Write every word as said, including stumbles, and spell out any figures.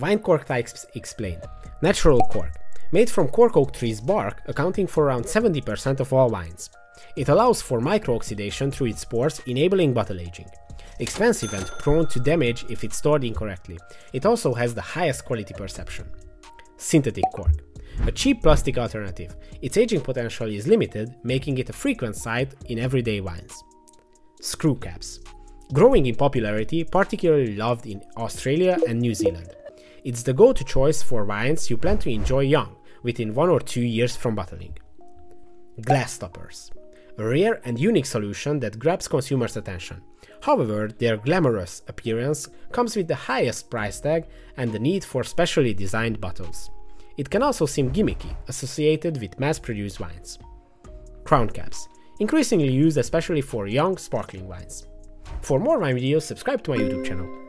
Winecork types explained. Natural cork, made from cork oak tree's bark, accounting for around seventy percent of all wines. It allows for micro-oxidation through its pores, enabling bottle aging. Expensive and prone to damage if it's stored incorrectly. It also has the highest quality perception. Synthetic cork. A cheap plastic alternative. Its aging potential is limited, making it a frequent sight in everyday wines. Screw caps. Growing in popularity, particularly loved in Australia and New Zealand. It's the go-to choice for wines you plan to enjoy young, within one or two years from bottling. Glass toppers. A rare and unique solution that grabs consumers' attention. However, their glamorous appearance comes with the highest price tag and the need for specially designed bottles. It can also seem gimmicky, associated with mass-produced wines. Crown caps. Increasingly used especially for young, sparkling wines. For more wine videos, subscribe to my YouTube channel.